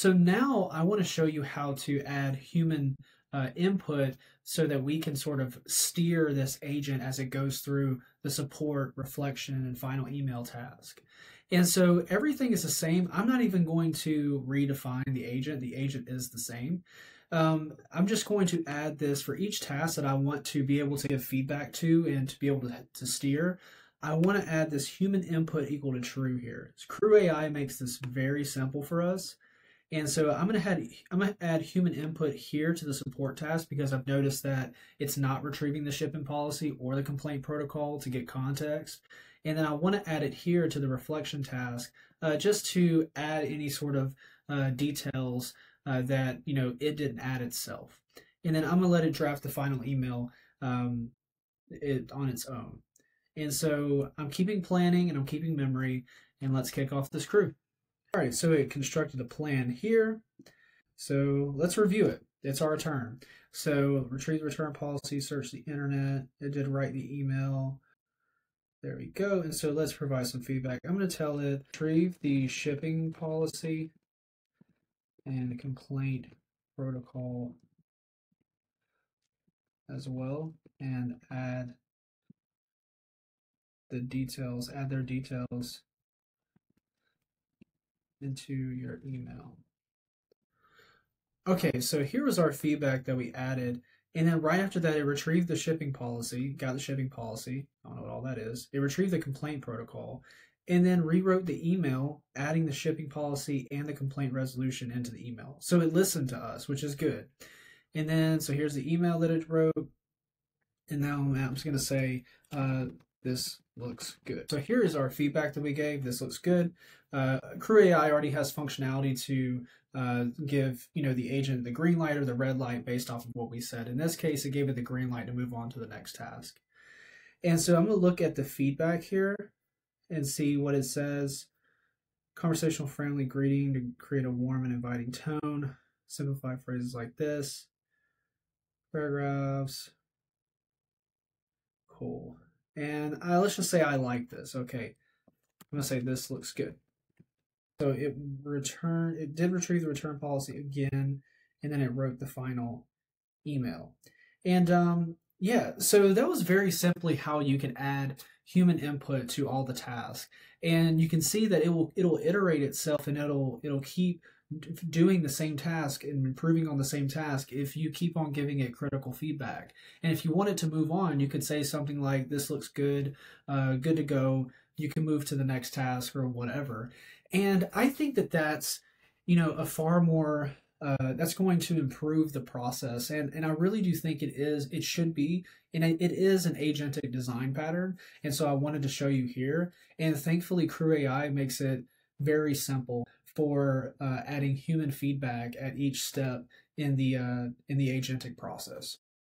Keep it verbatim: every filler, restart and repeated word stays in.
So now I want to show you how to add human uh, input so that we can sort of steer this agent as it goes through the support, reflection, and final email task. And so everything is the same. I'm not even going to redefine the agent. The agent is the same. Um, I'm just going to add this for each task that I want to be able to give feedback to and to be able to, to steer. I want to add this human input equal to true here. So CrewAI makes this very simple for us. And so I'm going to add, I'm going to add human input here to the support task because I've noticed that it's not retrieving the shipping policy or the complaint protocol to get context. And then I want to add it here to the reflection task uh, just to add any sort of uh, details uh, that, you know, it didn't add itself. And then I'm going to let it draft the final email um, it, on its own. And so I'm keeping planning and I'm keeping memory, and let's kick off this crew. All right, so it constructed a plan here. So let's review it. It's our turn. So retrieve the return policy, search the internet. It did write the email. There we go. And so let's provide some feedback. I'm going to tell it retrieve the shipping policy and the complaint protocol as well, and add the details, add their details into your email. Okay, so here was our feedback that we added, and then right after that it retrieved the shipping policy, got the shipping policy, I don't know what all that is, it retrieved the complaint protocol, and then rewrote the email, adding the shipping policy and the complaint resolution into the email. So it listened to us, which is good. And then, so here's the email that it wrote, and now I'm just going to say, uh, this looks good. So here is our feedback that we gave. This looks good. Uh, CrewAI already has functionality to uh, give you know the agent the green light or the red light based off of what we said. In this case, it gave it the green light to move on to the next task. And so I'm going to look at the feedback here and see what it says. Conversational friendly greeting to create a warm and inviting tone. Simplify phrases like this. Paragraphs. Cool. And I, let's just say I like this. Okay, I'm gonna say this looks good. So it returned, it did retrieve the return policy again, and then it wrote the final email. And um, yeah, so that was very simply how you can add human input to all the tasks. And you can see that it will it'll iterate itself, and it'll it'll keep doing the same task and improving on the same task if you keep on giving it critical feedback. And if you want it to move on, you could say something like, this looks good, uh, good to go, you can move to the next task or whatever. And I think that that's, you know, a far more, uh, that's going to improve the process. And, and I really do think it is, it should be, and it is an agentic design pattern. And so I wanted to show you here. And thankfully, CrewAI makes it very simple for uh, adding human feedback at each step in the uh, in the agentic process.